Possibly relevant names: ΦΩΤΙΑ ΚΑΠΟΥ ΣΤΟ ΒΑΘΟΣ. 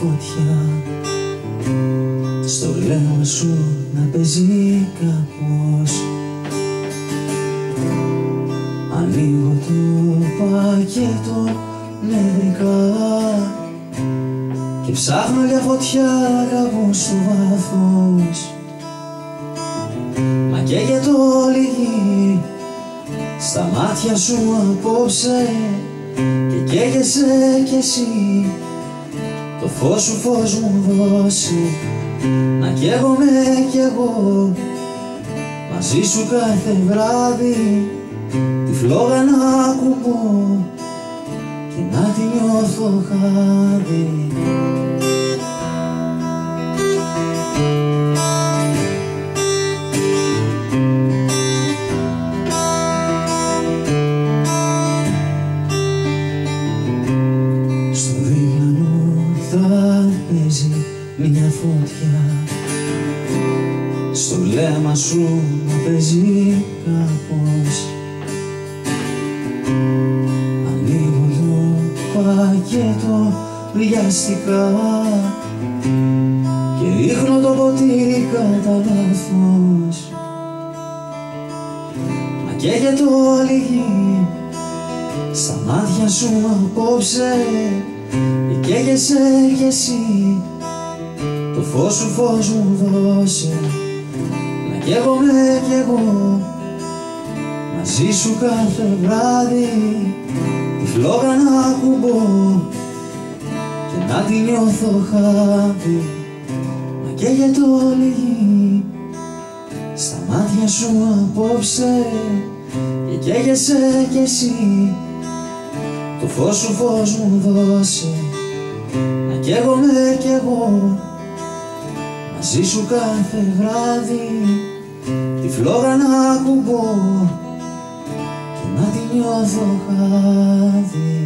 φωτιά στο βλέμμα σου να παίζει κάπως. Ανοίγω το πακέτο νευρικά και ψάχνω για φωτιά κάπου στο βάθος. Μα καίγεται όλη η γη στα μάτια σου απόψε και καίγεσαι κι εσύ. Το φως σου φως μου δώσει να καίγομαι κι εγώ μαζί σου κάθε βράδυ, τη φλόγα να ακουμπώ και να τη νιώθω χάδι. Μια φωτιά στο βλέμμα σου να παίζει κάπως. Ανοίγω το πακέτο βιαστικά και ρίχνω το ποτήρι κατά λάθος. Μα καίγεται όλη η γη στα μάτια σου απόψε και καίγεσαι κι εσύ. Το φως σου φως μου δώσε να καίγομαι κι εγώ μαζί σου κάθε βράδυ, τη φλόγα να ακουμπώ και να τη νιώθω χάδι. Μα καίγεται όλη η γη στα μάτια σου απόψε και καίγεσαι κι εσύ. Το φως σου φως μου δώσε να καίγομαι κι εγώ μαζί σου κάθε βράδυ, τη φλόγα να ακουμπώ και να τη νιώθω χάδι.